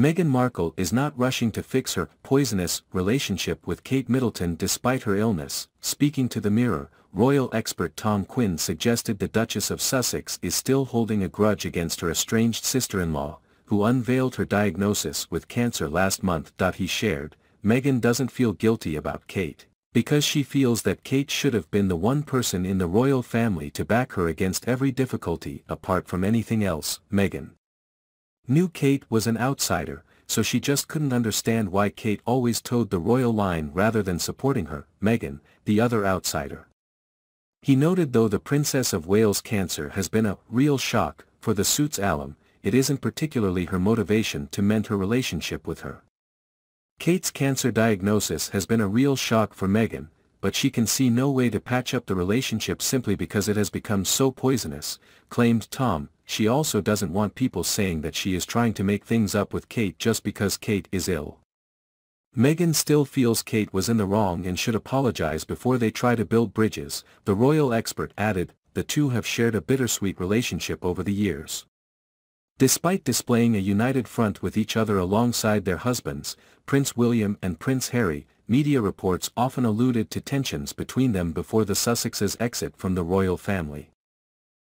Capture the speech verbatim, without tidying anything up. Meghan Markle is not rushing to fix her poisonous relationship with Kate Middleton despite her illness. Speaking to the Mirror, royal expert Tom Quinn suggested the Duchess of Sussex is still holding a grudge against her estranged sister-in-law, who unveiled her diagnosis with cancer last month. He shared, Meghan doesn't feel guilty about Kate, because she feels that Kate should have been the one person in the royal family to back her against every difficulty. Apart from anything else, Meghan knew Kate was an outsider, so she just couldn't understand why Kate always towed the royal line rather than supporting her, Meghan, the other outsider. He noted though the Princess of Wales' cancer has been a real shock for the suit's alum, it isn't particularly her motivation to mend her relationship with her. Kate's cancer diagnosis has been a real shock for Meghan, but she can see no way to patch up the relationship simply because it has become so poisonous, claimed Tom. She also doesn't want people saying that she is trying to make things up with Kate just because Kate is ill. Meghan still feels Kate was in the wrong and should apologize before they try to build bridges, the royal expert added. The two have shared a bittersweet relationship over the years. Despite displaying a united front with each other alongside their husbands, Prince William and Prince Harry, media reports often alluded to tensions between them before the Sussexes' exit from the royal family.